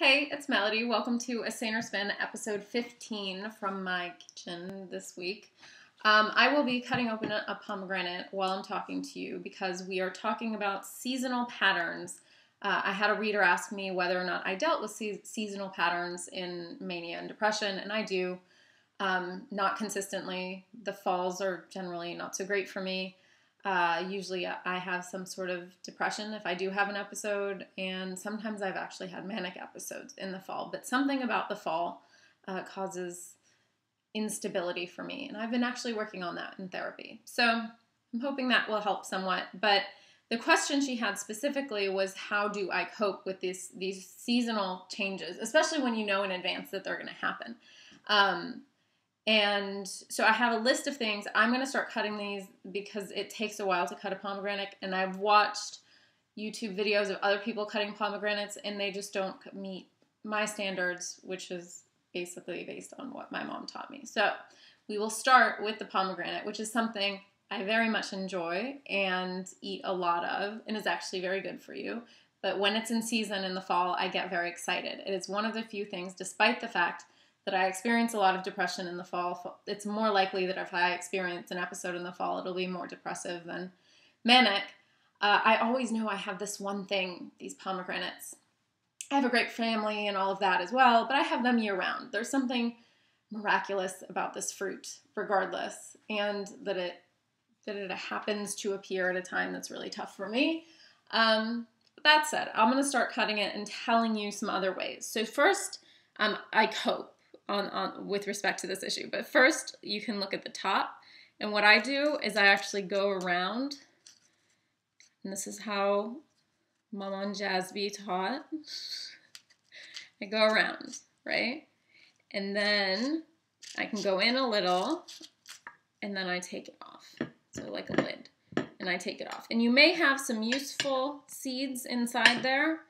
Hey, it's Melody. Welcome to A Saner Spin, episode 15 from my kitchen this week. I will be cutting open a pomegranate while I'm talking to you because we are talking about seasonal patterns. I had a reader ask me whether or not I dealt with seasonal patterns in mania and depression, and I do. Not consistently. The falls are generally not so great for me. Usually I have some sort of depression if I do have an episode, and sometimes I've actually had manic episodes in the fall, but something about the fall causes instability for me, and I've been actually working on that in therapy. So I'm hoping that will help somewhat, but the question she had specifically was, how do I cope with these seasonal changes, especially when you know in advance that they're going to happen? And so I have a list of things. I'm going to start cutting these because it takes a while to cut a pomegranate, and I've watched YouTube videos of other people cutting pomegranates, and they just don't meet my standards, which is basically based on what my mom taught me. So we will start with the pomegranate, which is something I very much enjoy and eat a lot of, and is actually very good for you. But when it's in season in the fall, I get very excited. It is one of the few things, despite the fact that I experience a lot of depression in the fall. It's more likely that if I experience an episode in the fall, it'll be more depressive than manic. I always know I have this one thing, these pomegranates. I have a great family and all of that as well, but I have them year-round. There's something miraculous about this fruit, regardless, and that it happens to appear at a time that's really tough for me. That said, I'm going to start cutting it and telling you some other ways. So first, I cope with respect to this issue. But first, you can look at the top. And what I do is I actually go around. And this is how Mom and Jasby taught. I go around, right? And then I can go in a little, and then I take it off. So like a lid. And I take it off. And you may have some useful seeds inside there.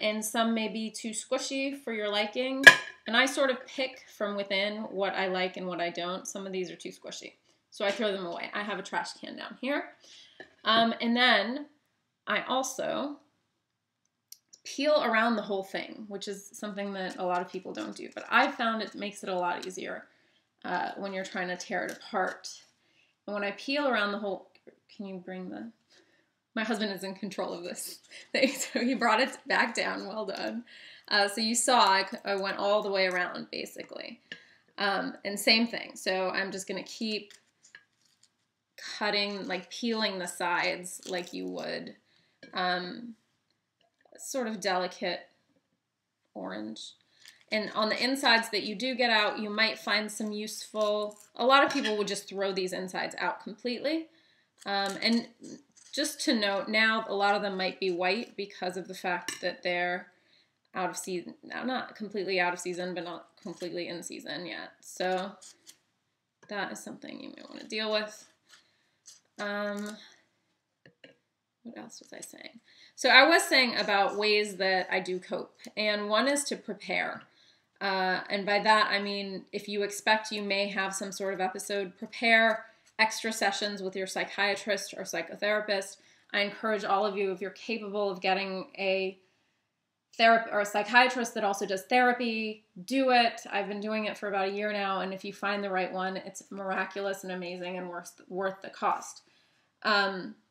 And some may be too squishy for your liking. And I sort of pick from within what I like and what I don't. Some of these are too squishy, so I throw them away. I have a trash can down here. And then I also peel around the whole thing, which is something that a lot of people don't do. But I found it makes it a lot easier when you're trying to tear it apart. And when I peel around the whole... Can you bring the... My husband is in control of this thing, so he brought it back down. Well done. So you saw I went all the way around, basically. And same thing. So I'm just going to keep cutting, like peeling the sides like you would sort of delicate orange. And on the insides that you do get out, you might find some useful... A lot of people would just throw these insides out completely. And... Just to note, now a lot of them might be white because of the fact that they're out of season. Not completely out of season, but not completely in season yet. So that is something you may want to deal with. What else was I saying? So I was saying about ways that I do cope. And one is to prepare. And by that, I mean, if you expect you may have some sort of episode, prepare extra sessions with your psychiatrist or psychotherapist. I encourage all of you, if you're capable of getting a therapist or a psychiatrist that also does therapy, do it. I've been doing it for about a year now, and if you find the right one, it's miraculous and amazing and worth the cost. That,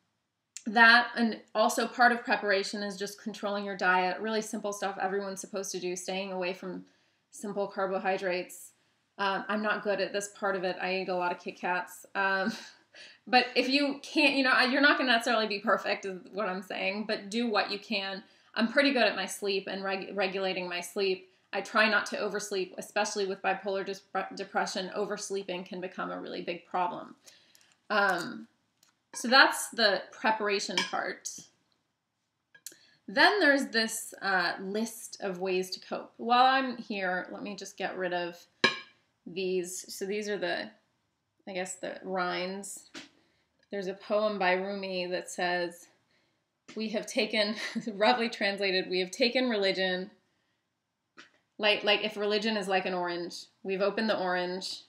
and also part of preparation is just controlling your diet, really simple stuff everyone's supposed to do, staying away from simple carbohydrates. I'm not good at this part of it. I eat a lot of Kit Kats. But if you can't, you're not going to necessarily be perfect is what I'm saying, but do what you can. I'm pretty good at my sleep and regulating my sleep. I try not to oversleep, especially with bipolar depression. Oversleeping can become a really big problem. So that's the preparation part. Then there's this list of ways to cope. While I'm here, let me just get rid of these. So these are the, I guess, the rinds. There's a poem by Rumi that says, we have taken, roughly translated, we have taken religion, like if religion is like an orange, we've opened the orange,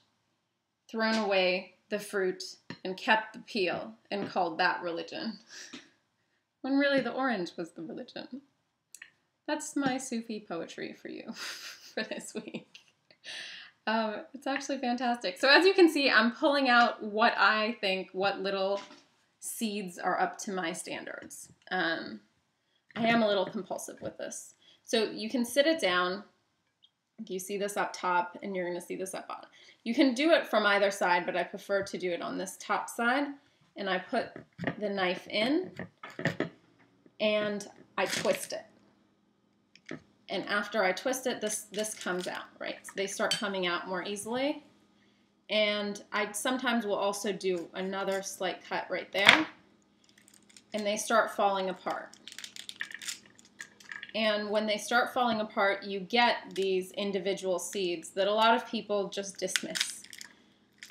thrown away the fruit, and kept the peel, and called that religion. When really the orange was the religion. That's my Sufi poetry for you for this week. It's actually fantastic. So as you can see, I'm pulling out what I think, what little seeds are up to my standards. I am a little compulsive with this. So you can sit it down. You see this up top, and you're going to see this up bottom. You can do it from either side, but I prefer to do it on this top side. And I put the knife in, and I twist it. And after I twist it, this comes out, right? So they start coming out more easily. And I sometimes will also do another slight cut right there. And they start falling apart. And when they start falling apart, you get these individual seeds that a lot of people just dismiss.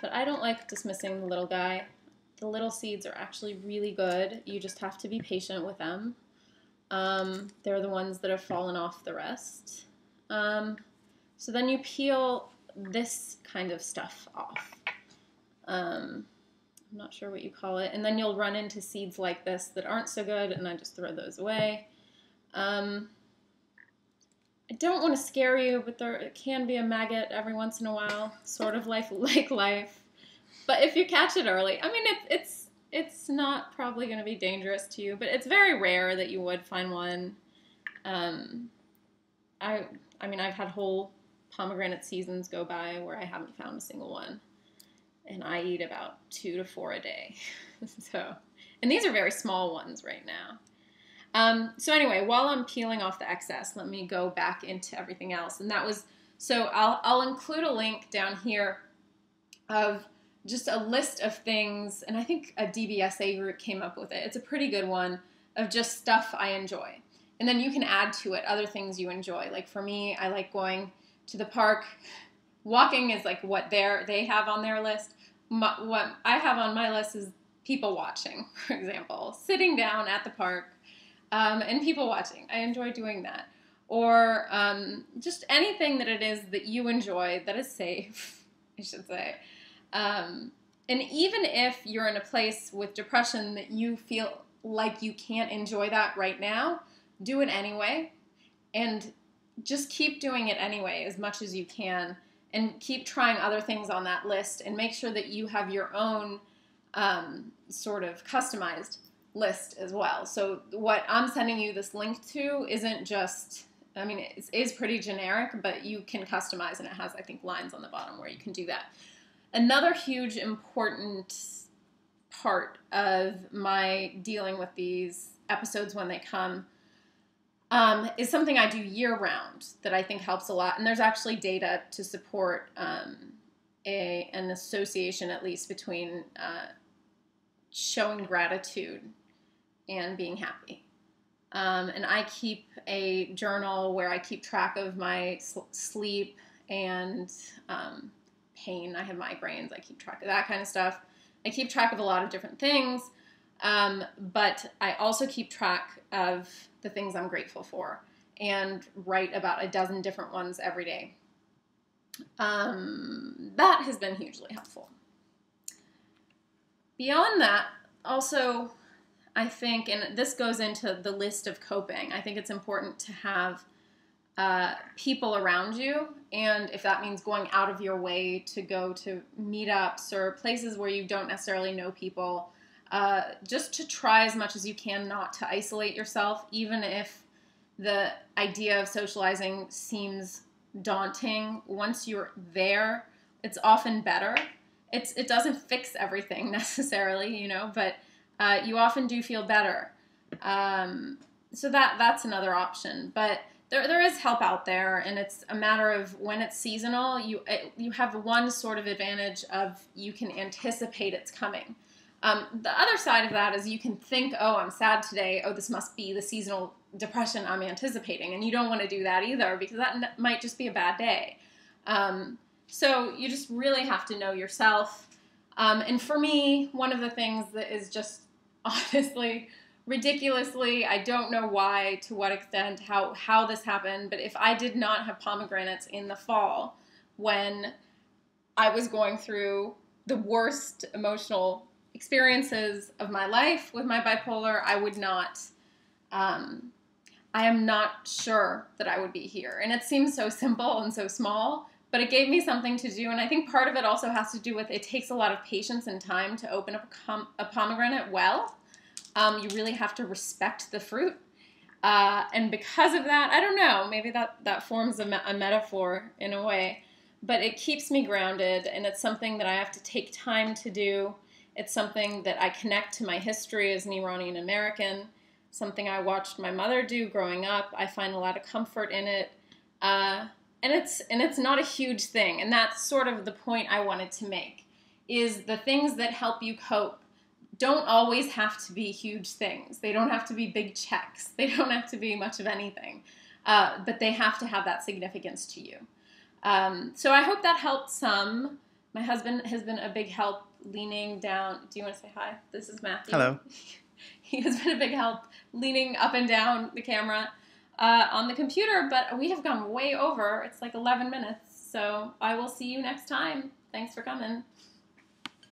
But I don't like dismissing the little guy. The little seeds are actually really good. You just have to be patient with them. They're the ones that have fallen off the rest. So then you peel this kind of stuff off. I'm not sure what you call it. And then you'll run into seeds like this that aren't so good, and I just throw those away. I don't want to scare you, but there can be a maggot every once in a while, sort of like life. But if you catch it early, I mean, it's not probably going to be dangerous to you, but it's very rare that you would find one. I mean, I've had whole pomegranate seasons go by where I haven't found a single one, and I eat about 2 to 4 a day. So, and these are very small ones right now. So anyway, while I'm peeling off the excess, let me go back into everything else. And that was, so I'll include a link down here of just a list of things, and I think a DBSA group came up with it. It's a pretty good one of just stuff I enjoy. And then you can add to it other things you enjoy. Like for me, I like going to the park. Walking is like what they have on their list. What I have on my list is people watching, for example. Sitting down at the park. And people watching. I enjoy doing that. Or just anything that it is that you enjoy that is safe, I should say. And even if you're in a place with depression that you feel like you can't enjoy that right now, do it anyway. And just keep doing it anyway as much as you can. And keep trying other things on that list and make sure that you have your own sort of customized list as well. So what I'm sending you this link to isn't just, I mean, it is pretty generic, but you can customize, and it has, I think, lines on the bottom where you can do that. Another huge important part of my dealing with these episodes when they come is something I do year-round that I think helps a lot, and there's actually data to support an association, at least, between showing gratitude and being happy. And I keep a journal where I keep track of my sleep and pain. I have migraines. I keep track of that kind of stuff. I keep track of a lot of different things, but I also keep track of the things I'm grateful for and write about a dozen different ones every day. That has been hugely helpful. Beyond that, also, I think, and this goes into the list of coping, I think it's important to have people around you, and if that means going out of your way to go to meetups or places where you don't necessarily know people, just to try as much as you can not to isolate yourself, even if the idea of socializing seems daunting. Once you're there, it's often better. It doesn't fix everything necessarily, you know, but you often do feel better. So that's another option. But there is help out there, and it's a matter of when it's seasonal, you have one sort of advantage of you can anticipate it's coming. The other side of that is you can think, oh, I'm sad today. Oh, this must be the seasonal depression I'm anticipating. And you don't want to do that either, because that might just be a bad day. So you just really have to know yourself. And for me, one of the things that is just honestly, ridiculously, I don't know why, to what extent, how this happened, but if I did not have pomegranates in the fall when I was going through the worst emotional experiences of my life with my bipolar, I would not I am not sure that I would be here. And it seems so simple and so small, but it gave me something to do. And I think part of it also has to do with it takes a lot of patience and time to open up a pomegranate well. You really have to respect the fruit. And because of that, I don't know, maybe that forms a metaphor in a way, but it keeps me grounded, and it's something that I have to take time to do. It's something that I connect to my history as an Iranian American, something I watched my mother do growing up. I find a lot of comfort in it, and it's not a huge thing, and that's sort of the point I wanted to make, is the things that help you cope don't always have to be huge things. They don't have to be big checks. They don't have to be much of anything, but they have to have that significance to you. So I hope that helped some. My husband has been a big help leaning down. Do you want to say hi? This is Matthew. Hello. He has been a big help leaning up and down the camera on the computer, but we have gone way over. It's like 11 minutes, so I will see you next time. Thanks for coming.